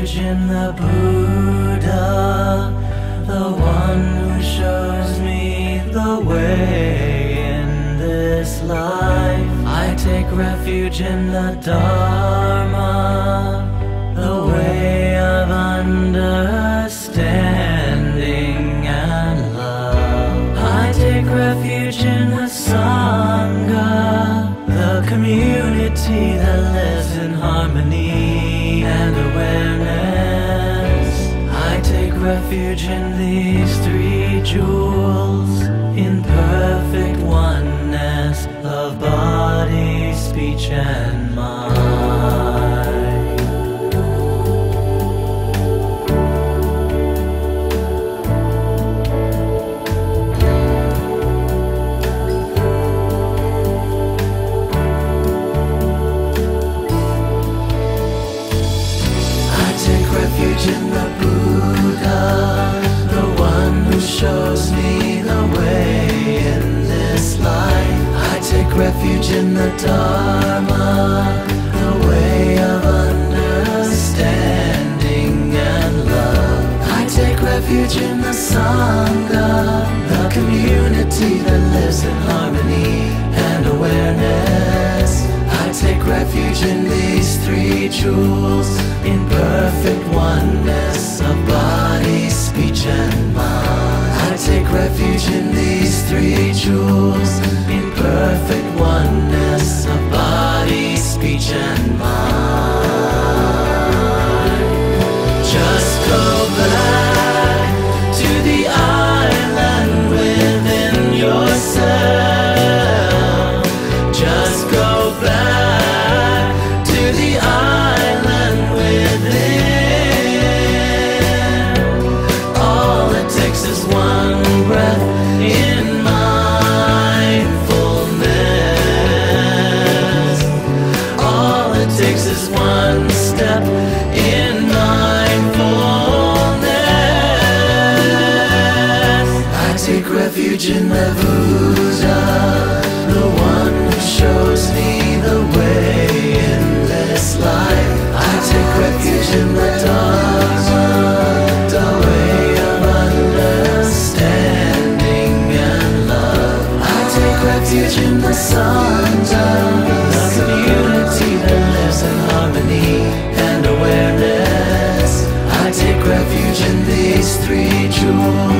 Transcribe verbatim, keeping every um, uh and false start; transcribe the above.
refuge in the Buddha, the one who shows me the way in this life. I take refuge in the Dharma, the way of understanding and love. I take refuge in the Sangha, the community that lives in harmony and awareness. I take refuge in these three jewels, in perfect oneness of body, speech and mind. In the Buddha, the one who shows me the way in this life. I take refuge in the Dharma, the way of understanding and love. I take refuge in the Sangha, the community that lives in harmony and awareness. I take refuge in these three jewels, in perfect oneness of body, speech and mind. I take refuge in these three jewels, in perfect oneness of body, speech and mind. Just go back to the island within yourself. Just go back to the island within. All it takes is one breath in mindfulness. All it takes is one step in mindfulness. I take refuge in the Buddha, the one who shows me the way in this life. I take refuge in the Dharma, the way of understanding and love. I take refuge in the Sangha, the community that lives in harmony and awareness. I take refuge in these three jewels.